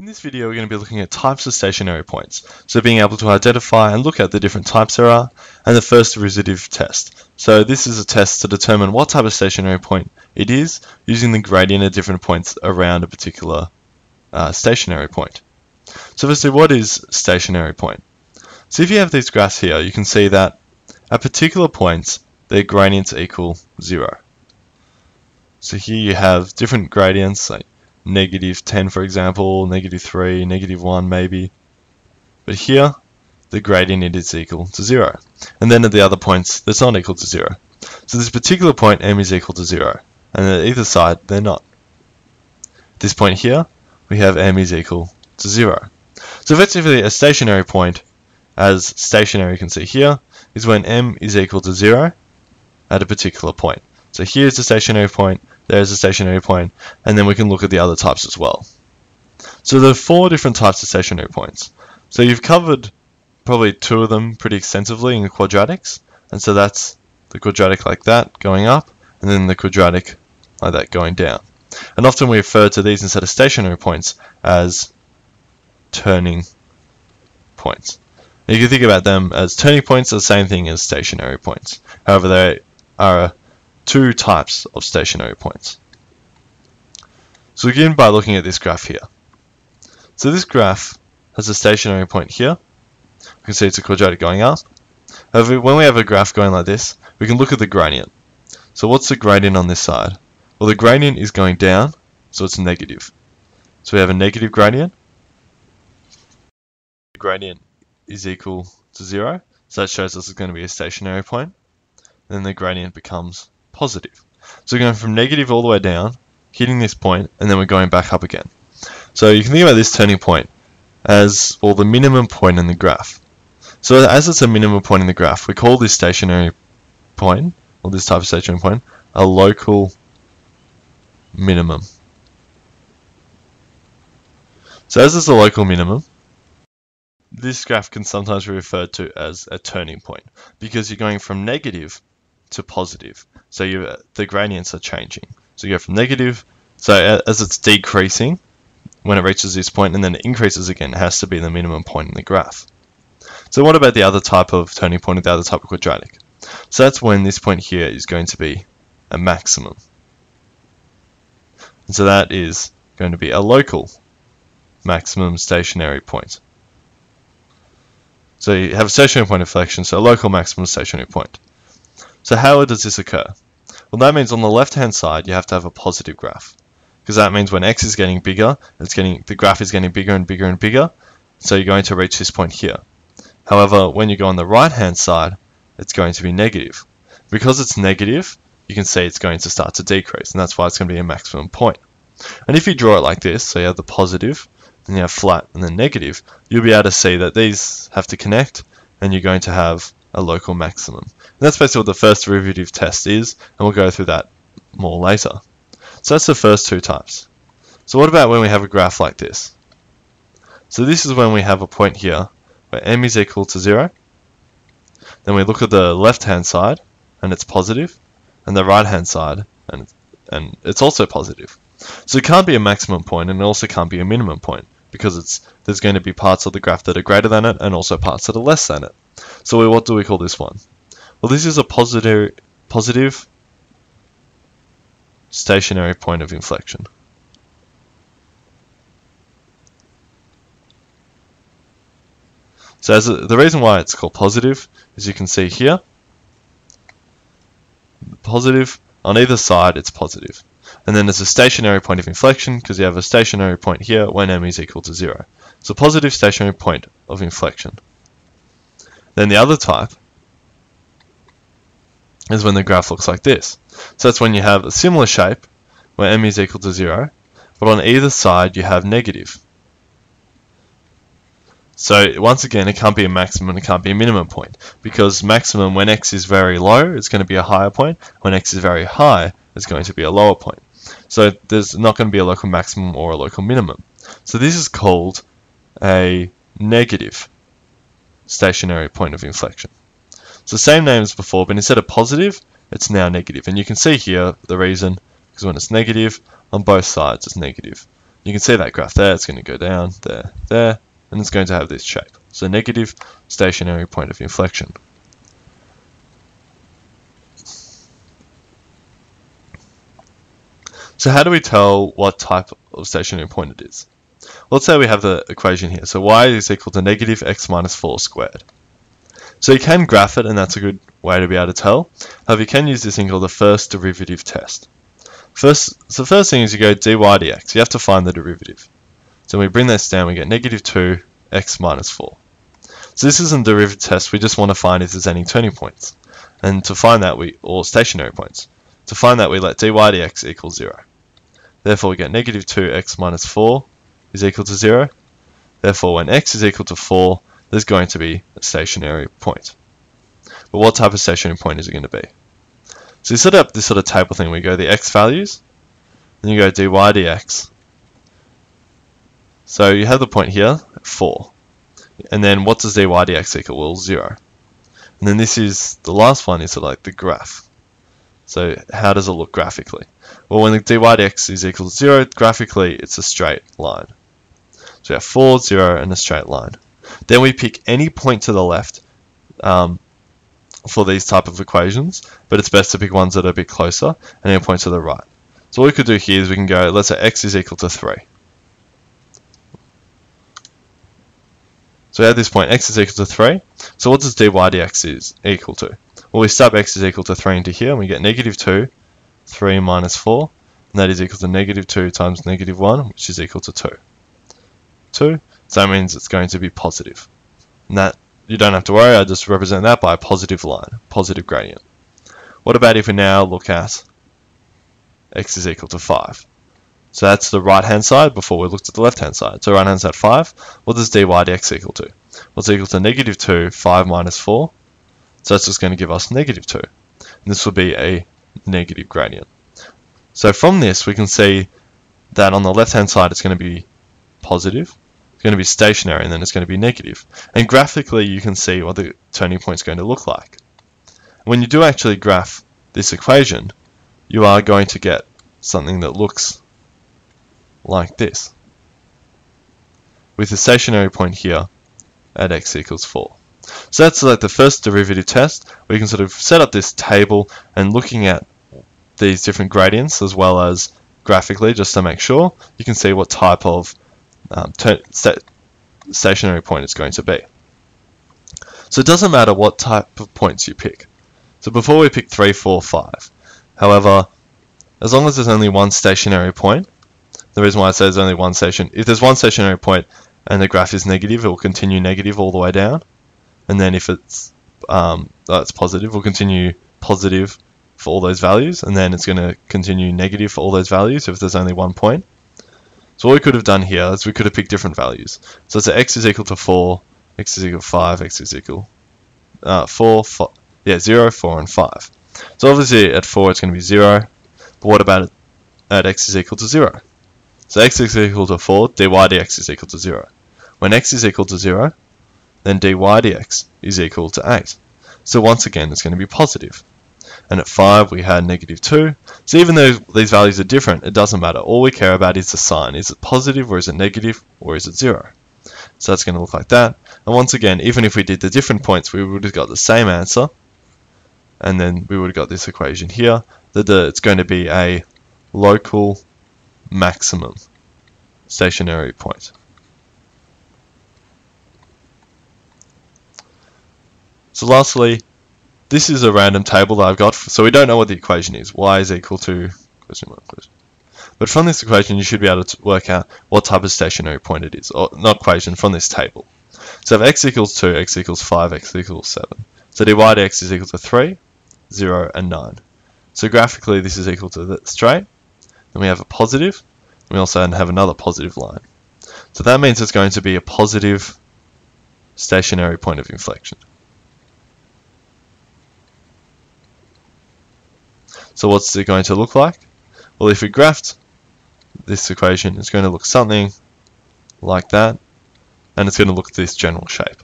In this video, we're going to be looking at types of stationary points, so being able to identify and look at the different types there are, and the first derivative test. So this is a test to determine what type of stationary point it is, using the gradient at different points around a particular stationary point. So firstly, what is stationary point? So if you have these graphs here, you can see that at particular points, their gradients equal 0. So here you have different gradients, like -10 for example, -3, -1 maybe, but here the gradient is equal to 0, and then at the other points that's not equal to 0. So this particular point M is equal to 0, and at either side they're not. At this point here we have M is equal to 0. So effectively a stationary point, as stationary you can see here, is when M is equal to 0 at a particular point. So here's the stationary point, there's a stationary point, and then we can look at the other types as well. So there are 4 different types of stationary points. So you've covered probably 2 of them pretty extensively in the quadratics, and so that's the quadratic like that going up, and then the quadratic like that going down. And often we refer to these instead of stationary points as turning points. Now you can think about them as turning points are the same thing as stationary points. However, they are two types of stationary points. So we begin by looking at this graph here. So this graph has a stationary point here. You can see it's a quadratic going up. However, when we have a graph going like this, we can look at the gradient. So what's the gradient on this side? Well, the gradient is going down, so it's negative. So we have a negative gradient. The gradient is equal to 0, so that shows us it's going to be a stationary point. And then the gradient becomes positive. So we're going from negative all the way down, hitting this point, and then we're going back up again. So you can think about this turning point as, well, the minimum point in the graph. So as it's a minimum point in the graph, we call this stationary point, or this type of stationary point, a local minimum. So as it's a local minimum, this graph can sometimes be referred to as a turning point, because you're going from negative to positive, so the gradients are changing. So you go from negative, so as it's decreasing when it reaches this point, and then it increases again, it has to be the minimum point in the graph. So what about the other type of turning point, the other type of quadratic? So that's when this point here is going to be a maximum, and so that is going to be a local maximum stationary point. So you have a stationary point of flexion, so a local maximum stationary point. So how does this occur? Well, that means on the left-hand side, you have to have a positive graph, because that means when x is getting bigger, the graph is getting bigger and bigger and bigger, so you're going to reach this point here. However, when you go on the right-hand side, it's going to be negative. Because it's negative, you can see it's going to start to decrease, and that's why it's going to be a maximum point. And if you draw it like this, so you have the positive, then you have flat, and then negative, you'll be able to see that these have to connect, and you're going to have a local maximum. And that's basically what the first derivative test is, and we'll go through that more later. So that's the first two types. So what about when we have a graph like this? So this is when we have a point here where M is equal to 0. Then we look at the left-hand side, and it's positive, and the right-hand side, and it's also positive. So it can't be a maximum point, and it also can't be a minimum point, because there's going to be parts of the graph that are greater than it, and also parts that are less than it. So what do we call this one? Well, this is a positive stationary point of inflection. So the reason why it's called positive is, you can see here, positive on either side, it's positive. And then there's a stationary point of inflection, because you have a stationary point here when M is equal to 0. So positive stationary point of inflection. Then the other type is when the graph looks like this. So that's when you have a similar shape where M is equal to 0, but on either side you have negative. So once again, it can't be a maximum, it can't be a minimum point, because maximum, when x is very low, it's going to be a higher point. When x is very high, it's going to be a lower point. So there's not going to be a local maximum or a local minimum. So this is called a negative stationary point of inflection. So same name as before, but instead of positive, it's now negative. And you can see here the reason, because when it's negative, on both sides it's negative. You can see that graph there, it's going to go down, there, there, and it's going to have this shape. So negative stationary point of inflection. So how do we tell what type of stationary point it is? Let's say we have the equation here. So y is equal to negative x minus 4 squared. So you can graph it, and that's a good way to be able to tell. However, you can use this thing called the first derivative test. So the first thing is you go dy dx. You have to find the derivative. So when we bring this down, we get negative 2 x minus 4. So this isn't a derivative test. We just want to find if there's any turning points. And to find that, or stationary points. To find that, we let dy dx equal 0. Therefore, we get negative 2 x minus 4 is equal to 0. Therefore, when x is equal to 4, there's going to be a stationary point. But what type of stationary point is it going to be? So you set up this sort of table thing where you go the x values, then you go dy dx. So you have the point here, 4. And then what does dy dx equal? Well, 0. And then this is, the last one is like the graph. So how does it look graphically? Well, when the dy dx is equal to 0, graphically it's a straight line. So we have 4, 0, and a straight line. Then we pick any point to the left for these type of equations, but it's best to pick ones that are a bit closer and any point to the right. So what we could do here is we can go, let's say x is equal to 3. So at this point, x is equal to 3. So what does dy dx is equal to? Well, we sub x is equal to 3 into here, and we get negative 2, 3 minus 4, and that is equal to negative 2 times negative 1, which is equal to 2. 2, so that means it's going to be positive. And that, you don't have to worry, I just represent that by a positive line, positive gradient. What about if we now look at x is equal to 5? So that's the right-hand side before we looked at the left-hand side. So right-hand side 5, what does dy dx equal to? Well, it's equal to negative 2, 5 minus 4. So that's just going to give us negative 2. And this will be a negative gradient. So from this, we can see that on the left-hand side, it's going to be positive. It's going to be stationary, and then it's going to be negative. And graphically, you can see what the turning point is going to look like. When you do actually graph this equation, you are going to get something that looks like this, with the stationary point here at x equals 4. So that's like the first derivative test. We can sort of set up this table and looking at these different gradients as well as graphically, just to make sure you can see what type of stationary point it's going to be. So it doesn't matter what type of points you pick. So before we picked 3, 4, 5. However, as long as there's only one stationary point, the reason why I say there's only one station, if there's one stationary point and the graph is negative, it will continue negative all the way down. And then if it's that's positive, we'll continue positive for all those values. And then it's going to continue negative for all those values if there's only one point. So what we could have done here is we could have picked different values. So it's x is equal to 4, x is equal to 5, x is equal 0, 4, and 5. So obviously at 4 it's going to be 0. But what about at x is equal to 0? So x is equal to 4, dy dx is equal to 0. When x is equal to 0, then dy dx is equal to 8. So once again, it's going to be positive. And at 5, we had negative 2. So even though these values are different, it doesn't matter. All we care about is the sign. Is it positive, or is it negative, or is it 0? So that's going to look like that. And once again, even if we did the different points, we would have got the same answer. And then we would have got this equation here, that it's going to be a local maximum stationary point. So lastly, this is a random table that I've got, so we don't know what the equation is. Y is equal to question. But from this equation, you should be able to work out what type of stationary point it is, or not equation, from this table. So if x equals 2, x equals 5, x equals 7. So dy dx is equal to 3, 0, and 9. So graphically, this is equal to the straight. Then we have a positive, and we also have another positive line. So that means it's going to be a positive stationary point of inflection. So what's it going to look like? Well, if we graphed this equation, it's going to look something like that, and it's going to look this general shape.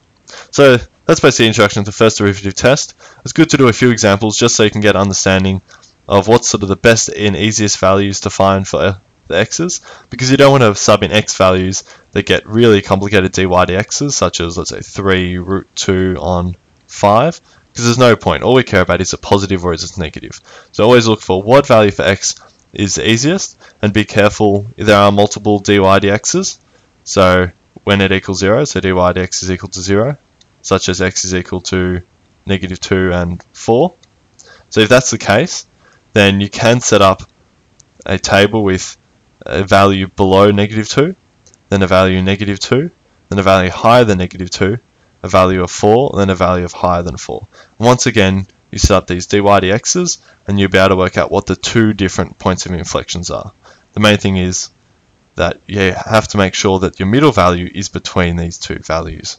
So that's basically the introduction to the first derivative test. It's good to do a few examples just so you can get an understanding of what's sort of the best and easiest values to find for the x's, because you don't want to sub in x values that get really complicated dy dx's, such as, let's say, 3 root 2 on 5, because there's no point. All we care about is it positive or is it negative. So always look for what value for x is the easiest, and be careful, there are multiple dy dx's, so when it equals 0, so dy dx is equal to 0, such as x is equal to negative 2 and 4. So if that's the case, then you can set up a table with a value below negative 2, then a value negative 2, then a value higher than negative 2, a value of 4, and then a value of higher than 4. And once again, you set up these dy dx's, and you'll be able to work out what the two different points of inflections are. The main thing is that you have to make sure that your middle value is between these two values.